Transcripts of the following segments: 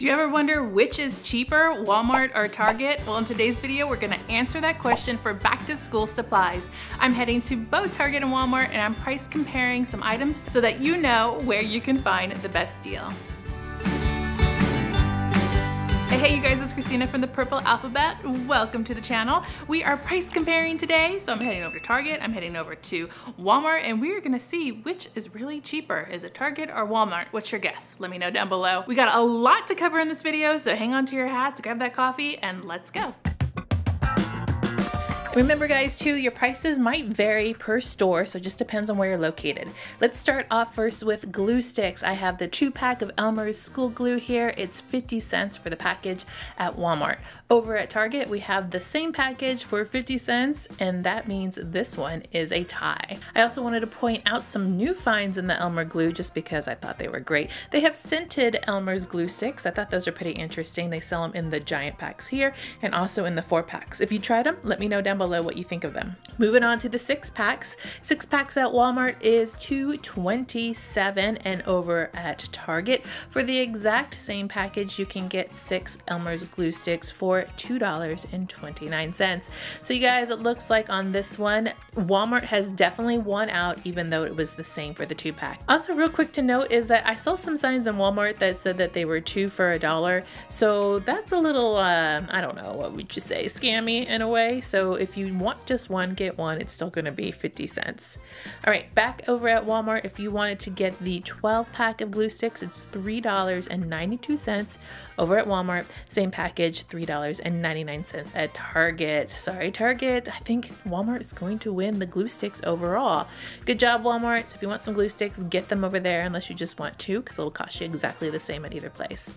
Do you ever wonder which is cheaper, Walmart or Target? Well, in today's video, we're gonna answer that question for back to school supplies. I'm heading to both Target and Walmart and I'm price comparing some items so that you know where you can find the best deal. Hey you guys, it's Christina from The Purple Alphabet. Welcome to the channel. We are price comparing today, so I'm heading over to Target, I'm heading over to Walmart, and we are gonna see which is really cheaper. Is it Target or Walmart? What's your guess? Let me know down below. We got a lot to cover in this video, so hang on to your hats, grab that coffee, and let's go. Remember guys too, your prices might vary per store, so it just depends on where you're located. Let's start off first with glue sticks. I have the 2-pack of Elmer's school glue here. It's 50 cents for the package at Walmart. Over at Target, we have the same package for 50 cents, and that means this one is a tie. I also wanted to point out some new finds in the Elmer glue just because I thought they were great. They have scented Elmer's glue sticks. I thought those are pretty interesting. They sell them in the giant packs here and also in the 4-packs. If you tried them, let me know down below what you think of them. Moving on to the 6-packs. 6-packs at Walmart is $2.27, and over at Target for the exact same package you can get 6 Elmer's glue sticks for $2.29. So you guys, it looks like on this one Walmart has definitely won out, even though it was the same for the 2-pack. Also real quick to note is that I saw some signs in Walmart that said that they were 2 for $1, so that's a little I don't know, what would you say, scammy in a way. So if you want just one, get one. It's still gonna be 50 cents. All right, back over at Walmart, if you wanted to get the 12-pack of glue sticks, it's $3.92 over at Walmart. Same package, $3.99 at Target. Sorry, Target. I think Walmart is going to win the glue sticks overall. Good job, Walmart. So if you want some glue sticks, get them over there, unless you just want 2, because it'll cost you exactly the same at either place.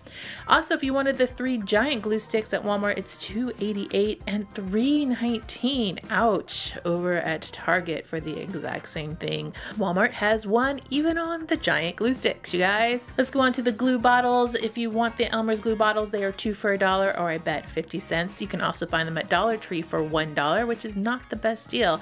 Also, if you wanted the 3 giant glue sticks at Walmart, it's $2.88 and $3.19. Ouch, over at Target for the exact same thing. Walmart has won even on the giant glue sticks, you guys. Let's go on to the glue bottles. If you want the Elmer's glue bottles, they are 2 for $1, or I bet 50 cents. You can also find them at Dollar Tree for $1, which is not the best deal.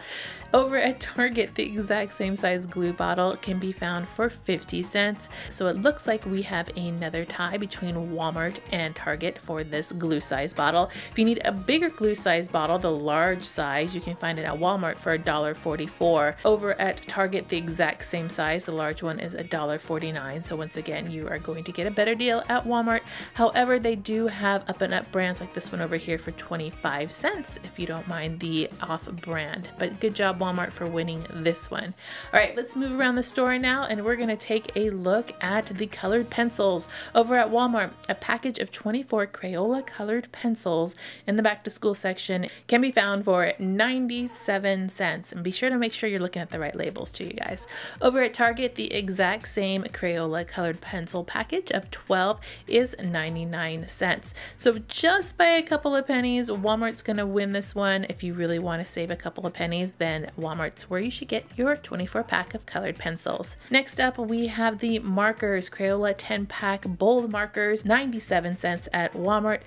Over at Target, the exact same size glue bottle can be found for 50 cents. So it looks like we have another tie between Walmart and Target for this glue size bottle. If you need a bigger glue size bottle, the large size, you can find it at Walmart for $1.44. Over at Target, the exact same size, the large one is $1.49. So once again, you are going to get a better deal at Walmart. However, they do have up and up brands like this one over here for 25 cents if you don't mind the off brand. But good job, Walmart, for winning this one. All right, let's move around the store now, and we're gonna take a look at the colored pencils. Over at Walmart, a package of 24 Crayola colored pencils in the back to school section can be found for 97 cents. And be sure to make sure you're looking at the right labels too, you guys. Over at Target, the exact same Crayola colored pencil package of 12 is 99 cents. So just by a couple of pennies, Walmart's gonna win this one. If you really wanna save a couple of pennies, then Walmart's where you should get your 24-pack of colored pencils. Next up, we have the markers, Crayola 10-pack bold markers, 97 cents at Walmart.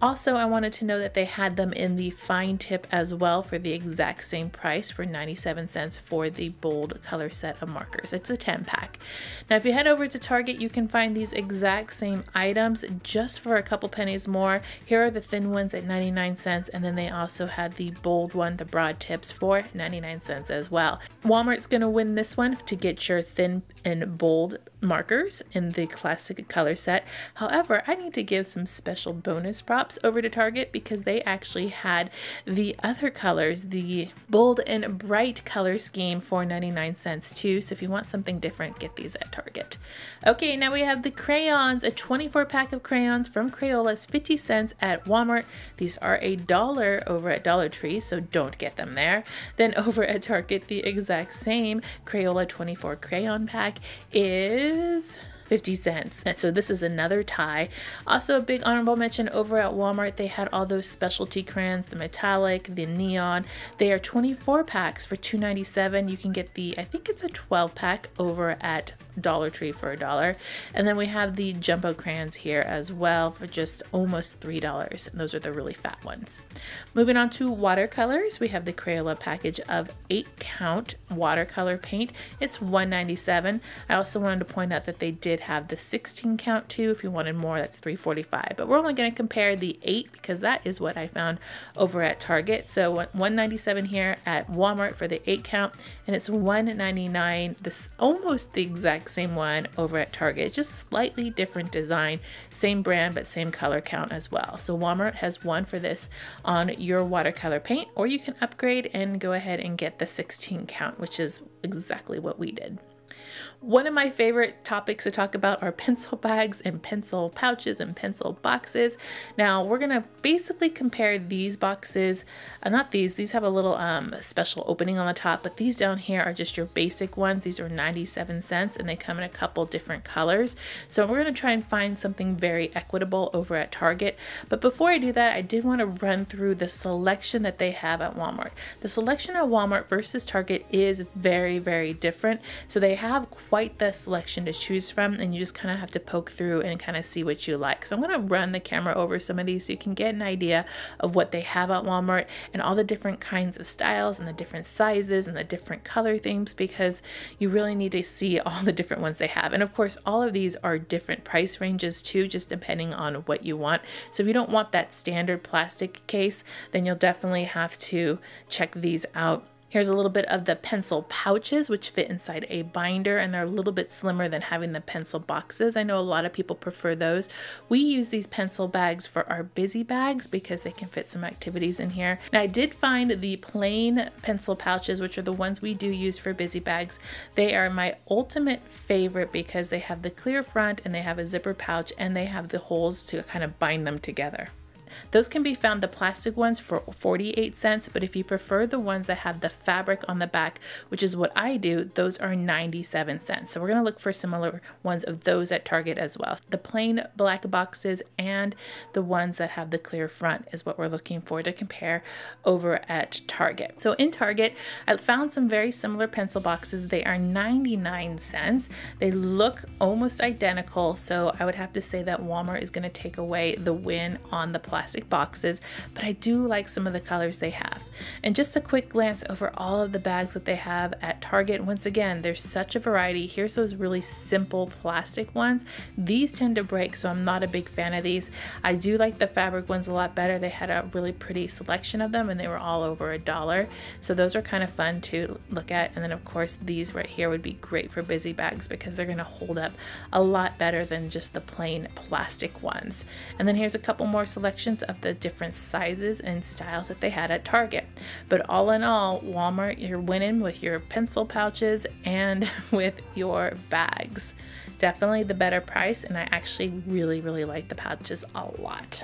Also, I wanted to know that they had them in the fine tip as well for the exact same price for 97 cents for the bold color set of markers. It's a 10-pack. Now, if you head over to Target, you can find these exact same items just for a couple pennies more. Here are the thin ones at 99 cents, and then they also had the bold one, the broad tips, for 99 cents as well. Walmart's gonna win this one to get your thin and bold markers in the classic color set. However, I need to give some special bonus props over to Target because they actually had the other colors, the bold and bright color scheme, for 99 cents too. So if you want something different, get these at Target. Okay, now we have the crayons, a 24-pack of crayons from Crayola's 50 cents at Walmart. These are $1 over at Dollar Tree, so don't get them there. Then over at Target, the exact same Crayola 24 crayon pack is 50 cents. And so this is another tie. Also a big honorable mention over at Walmart, they had all those specialty crayons, the metallic, the neon. They are 24 packs for $2.97. You can get the, I think it's a 12-pack over at Dollar Tree for $1. And then we have the jumbo crayons here as well for just almost $3. And those are the really fat ones. Moving on to watercolors, we have the Crayola package of 8-count watercolor paint. It's $1.97. I also wanted to point out that they did have the 16-count too. If you wanted more, that's $3.45. But we're only going to compare the 8 because that is what I found over at Target. So $1.97 here at Walmart for the 8-count, and it's $1.99. This almost the exact same one over at Target, just slightly different design, same brand but same color count as well. So Walmart has one for this on your watercolor paint, or you can upgrade and go ahead and get the 16-count, which is exactly what we did. One of my favorite topics to talk about are pencil bags and pencil pouches and pencil boxes. Now we're gonna basically compare these boxes, not these have a little special opening on the top, but these down here are just your basic ones. These are 97 cents, and they come in a couple different colors. So we're gonna try and find something very equitable over at Target. But before I do that, I did want to run through the selection that they have at Walmart. The selection at Walmart versus Target is very, very different. So they have quite the selection to choose from, and you just kind of have to poke through and kind of see what you like. So I'm going to run the camera over some of these so you can get an idea of what they have at Walmart and all the different kinds of styles and the different sizes and the different color themes, because you really need to see all the different ones they have. And of course, all of these are different price ranges too, just depending on what you want. So if you don't want that standard plastic case, then you'll definitely have to check these out. Here's a little bit of the pencil pouches, which fit inside a binder, and they're a little bit slimmer than having the pencil boxes. I know a lot of people prefer those. We use these pencil bags for our busy bags because they can fit some activities in here. Now I did find the plain pencil pouches, which are the ones we do use for busy bags. They are my ultimate favorite because they have the clear front and they have a zipper pouch and they have the holes to kind of bind them together. Those can be found, the plastic ones, for 48 cents, but if you prefer the ones that have the fabric on the back, which is what I do, those are 97 cents. So we're going to look for similar ones of those at Target as well. The plain black boxes and the ones that have the clear front is what we're looking for to compare over at Target. So in Target, I found some very similar pencil boxes. They are 99 cents. They look almost identical, so I would have to say that Walmart is going to take away the win on the plastic boxes, but I do like some of the colors they have. And just a quick glance over all of the bags that they have at Target. Once again, there's such a variety. Here's those really simple plastic ones. These tend to break, so I'm not a big fan of these. I do like the fabric ones a lot better. They had a really pretty selection of them and they were all over $1. So those are kind of fun to look at. And then of course these right here would be great for busy bags because they're going to hold up a lot better than just the plain plastic ones. And then here's a couple more selections of the different sizes and styles that they had at Target. But all in all, Walmart, you're winning with your pencil pouches and with your bags. Definitely the better price, and I actually really, really like the pouches a lot.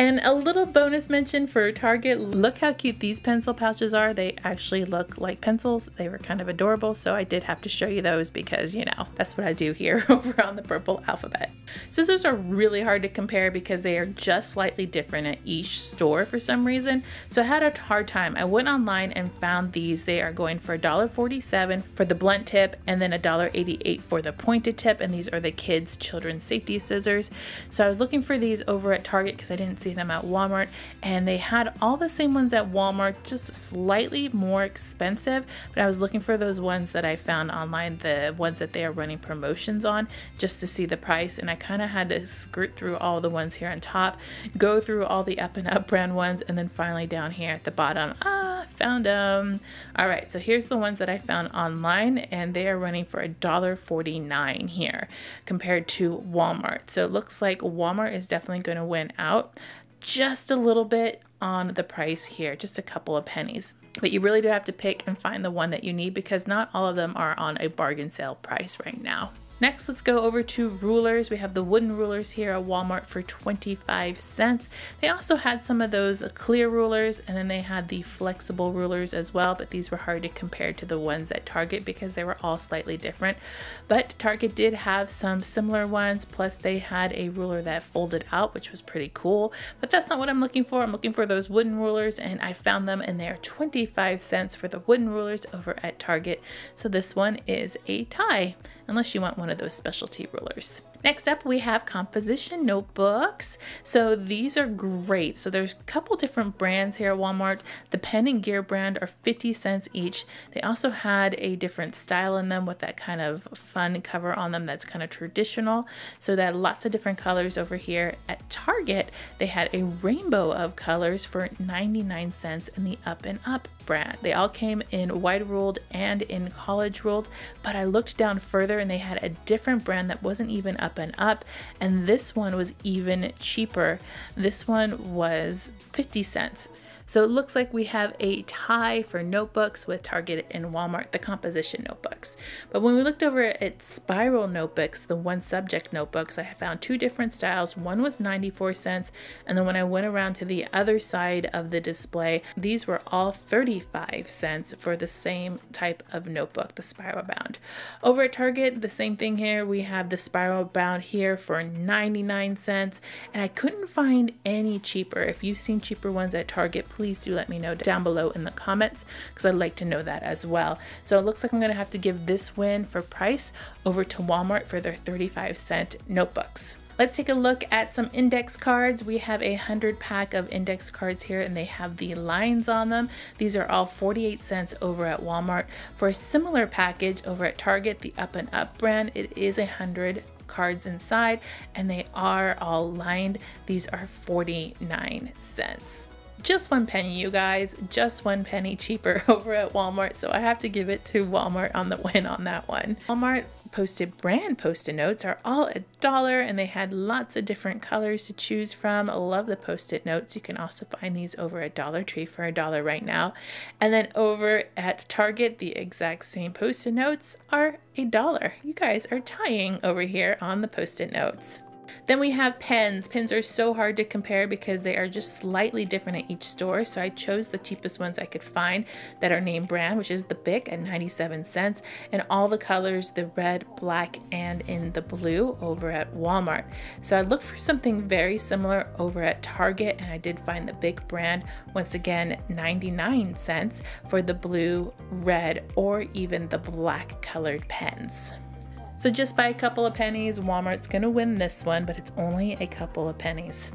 And a little bonus mention for Target, look how cute these pencil pouches are. They actually look like pencils. They were kind of adorable, so I did have to show you those because, you know, that's what I do here over on the Purple Alphabet. Scissors are really hard to compare because they are just slightly different at each store for some reason. So I had a hard time. I went online and found these. They are going for $1.47 for the blunt tip and then $1.88 for the pointed tip. And these are the children's safety scissors. So I was looking for these over at Target because I didn't see them at Walmart, and they had all the same ones at Walmart, just slightly more expensive. But I was looking for those ones that I found online, the ones that they are running promotions on, just to see the price. And I kind of had to skirt through all the ones here on top, go through all the Up and Up brand ones, and then finally down here at the bottom, found them. All right, so here's the ones that I found online, and they are running for $1.49 here compared to Walmart. So it looks like Walmart is definitely going to win out just a little bit on the price here, just a couple of pennies. But you really do have to pick and find the one that you need because not all of them are on a bargain sale price right now. Next, let's go over to rulers. We have the wooden rulers here at Walmart for 25 cents. They also had some of those clear rulers, and then they had the flexible rulers as well, but these were hard to compare to the ones at Target because they were all slightly different. But Target did have some similar ones, plus they had a ruler that folded out, which was pretty cool, but that's not what I'm looking for. I'm looking for those wooden rulers, and I found them, and they are 25 cents for the wooden rulers over at Target. So this one is a tie, unless you want one one of those specialty rulers. Next up, we have composition notebooks. So these are great. So there's a couple different brands here at Walmart. The Pen and Gear brand are 50 cents each. They also had a different style in them with that kind of fun cover on them that's kind of traditional. So that lots of different colors over here. At Target, they had a rainbow of colors for 99 cents in the Up and Up brand. They all came in wide ruled and in college ruled, but I looked down further and they had a different brand that wasn't even Up and Up, and this one was even cheaper. This one was 50 cents. So it looks like we have a tie for notebooks with Target and Walmart, the composition notebooks. But when we looked over at spiral notebooks, the one subject notebooks, I found two different styles. One was 94 cents, and then when I went around to the other side of the display, these were all 35 cents for the same type of notebook, the spiral bound. Over at Target, the same thing here. We have the spiral bound here for 99 cents, and I couldn't find any cheaper. If you've seen cheaper ones at Target, please do let me know down below in the comments, because I'd like to know that as well. So it looks like I'm going to have to give this win for price over to Walmart for their 35-cent notebooks. Let's take a look at some index cards. We have 100 pack of index cards here, and they have the lines on them. These are all 48 cents over at Walmart. For a similar package over at Target, the Up and Up brand, it is 100 cards inside, and they are all lined. These are 49 cents. Just one penny, you guys, just one penny cheaper over at Walmart. So I have to give it to Walmart on the win on that one. Walmart Post-it brand Post-it notes are all $1, and they had lots of different colors to choose from. I love the Post-it notes. You can also find these over at Dollar Tree for $1 right now. And then over at Target, the exact same Post-it notes are $1. You guys are tying over here on the Post-it notes. Then we have pens. Pens are so hard to compare because they are just slightly different at each store. So I chose the cheapest ones I could find that are name brand, which is the Bic at 97 cents, and all the colors, the red, black, and in the blue over at Walmart. So I looked for something very similar over at Target, and I did find the Bic brand, once again, 99 cents for the blue, red, or even the black colored pens. So just by a couple of pennies, Walmart's gonna win this one, but it's only a couple of pennies.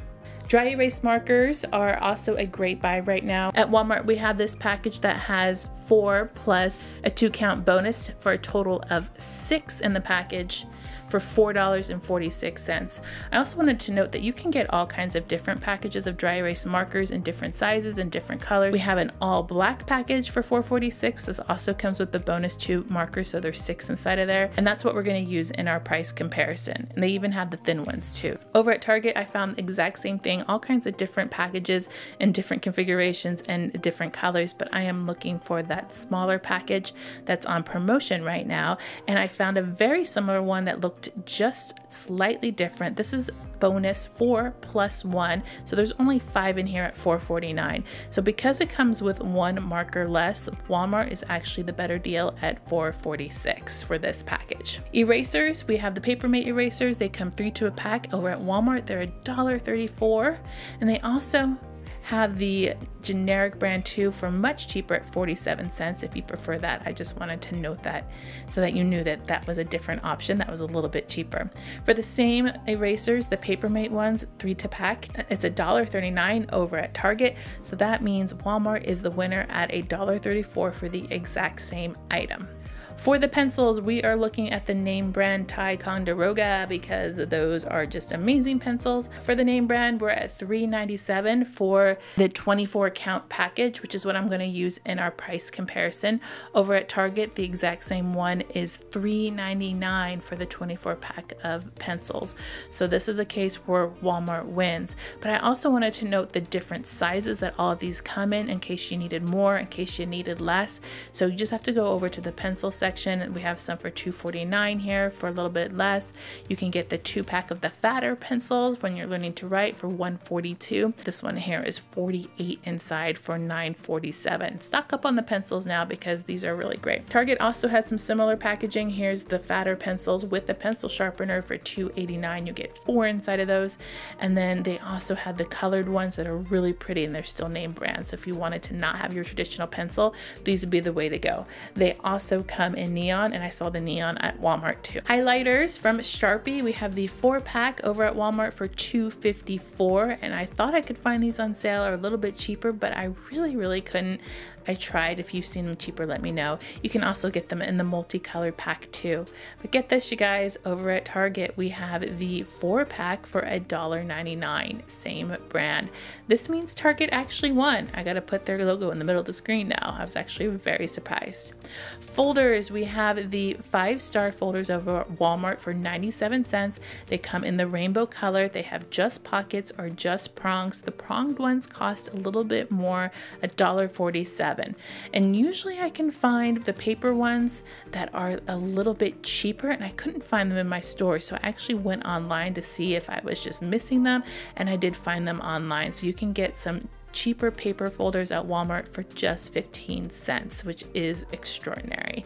Dry erase markers are also a great buy right now. At Walmart, we have this package that has 4 plus a 2-count bonus for a total of 6 in the package for $4.46. I also wanted to note that you can get all kinds of different packages of dry erase markers in different sizes and different colors. We have an all black package for $4.46. This also comes with the bonus 2 markers, so there's 6 inside of there, and that's what we're going to use in our price comparison. And they even have the thin ones too. Over at Target, I found the exact same thing, all kinds of different packages and different configurations and different colors, but I am looking for that smaller package that's on promotion right now, and I found a very similar one that looked just slightly different. This is bonus 4 plus 1, so there's only 5 in here at $4.49. So because it comes with 1 marker less, Walmart is actually the better deal at $4.46 for this package. Erasers, we have the Paper Mate erasers. They come 3 to a pack over at Walmart. They're $1.34, and they also have the generic brand too for much cheaper at 47 cents if you prefer that. I just wanted to note that so that you knew that that was a different option that was a little bit cheaper. For the same erasers, the Paper Mate ones, 3 to pack, it's $1.39 over at Target. So that means Walmart is the winner at $1.34 for the exact same item. For the pencils, we are looking at the name brand Ticonderoga because those are just amazing pencils. For the name brand, we're at $3.97 for the 24-count package, which is what I'm going to use in our price comparison. Over at Target, the exact same one is $3.99 for the 24-pack of pencils. So this is a case where Walmart wins. But I also wanted to note the different sizes that all of these come in case you needed more, in case you needed less. So you just have to go over to the pencil section. We have some for $2.49 here for a little bit less. You can get the 2-pack of the fatter pencils when you're learning to write for $1.42. This one here is 48 inside for $9.47. Stock up on the pencils now because these are really great. Target also had some similar packaging. Here's the fatter pencils with the pencil sharpener for $2.89. You get 4 inside of those. And then they also had the colored ones that are really pretty, and they're still name brand. So if you wanted to not have your traditional pencil, these would be the way to go. They also come them in neon, and I saw the neon at Walmart too. Highlighters from Sharpie. We have the 4-pack over at Walmart for $2.54, and I thought I could find these on sale or a little bit cheaper, but I really couldn't. I tried. If you've seen them cheaper, let me know. You can also get them in the multicolored pack too. But get this, you guys, over at Target, we have the 4-pack for $1.99, same brand. This means Target actually won. I gotta put their logo in the middle of the screen now. I was actually very surprised. Folders, we have the Five-Star folders over at Walmart for 97¢. They come in the rainbow color. They have just pockets or just prongs. The pronged ones cost a little bit more, $1.47. And usually I can find the paper ones that are a little bit cheaper, and I couldn't find them in my store, so I actually went online to see if I was just missing them, and I did find them online. So you can get some cheaper paper folders at Walmart for just 15¢, which is extraordinary.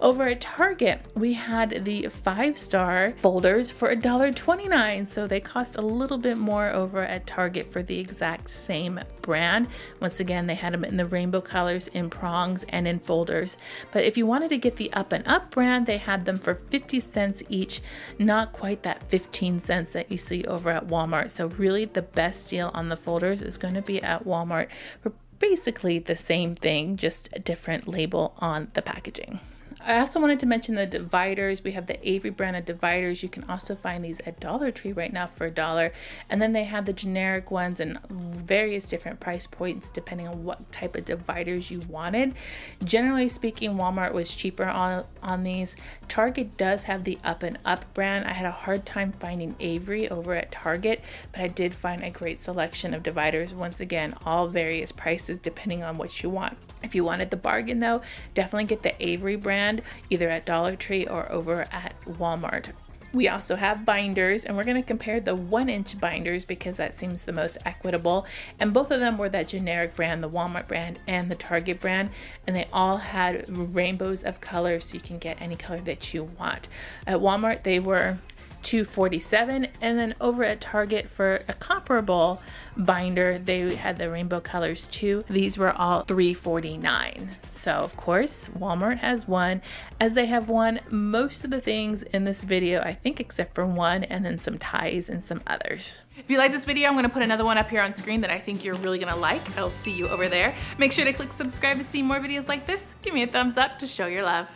Over at Target, we had the Five-Star folders for $1.29, so they cost a little bit more over at Target for the exact same brand. Once again, they had them in the rainbow colors, in prongs, and in folders. But if you wanted to get the Up and Up brand, they had them for 50¢ each, not quite that 15¢ that you see over at Walmart. So really the best deal on the folders is going to be at Walmart for basically the same thing, just a different label on the packaging. I also wanted to mention the dividers. We have the Avery brand of dividers. You can also find these at Dollar Tree right now for $1. And then they have the generic ones and various different price points depending on what type of dividers you wanted. Generally speaking, Walmart was cheaper on these. Target does have the Up and Up brand. I had a hard time finding Avery over at Target, but I did find a great selection of dividers. Once again, all various prices depending on what you want. If you wanted the bargain though, definitely get the Avery brand either at Dollar Tree or over at Walmart. We also have binders, and we're going to compare the 1-inch binders because that seems the most equitable. And both of them were that generic brand, the Walmart brand and the Target brand, and they all had rainbows of colors, so you can get any color that you want. At Walmart they were $2.47, and then over at Target for a comparable binder they had the rainbow colors too. These were all $3.49. So of course Walmart has won, as they have won most of the things in this video, I think, except for one, and then some ties and some others. If you like this video, I'm going to put another one up here on screen that I think you're really going to like. I'll see you over there. Make sure to click subscribe to see more videos like this. Give me a thumbs up to show your love.